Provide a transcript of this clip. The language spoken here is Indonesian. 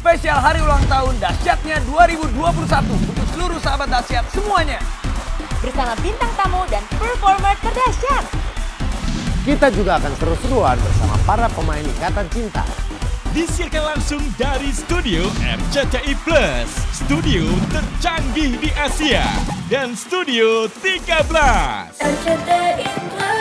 Spesial hari ulang tahun Dahsyatnya 2021 untuk seluruh sahabat Dahsyat semuanya. Bersama bintang tamu dan performer terdahsyat. Kita juga akan seru-seruan bersama para pemain Ikatan Cinta. Disiarkan langsung dari studio RCTI Plus, studio tercanggih di Asia, dan studio 13. RCTI Plus.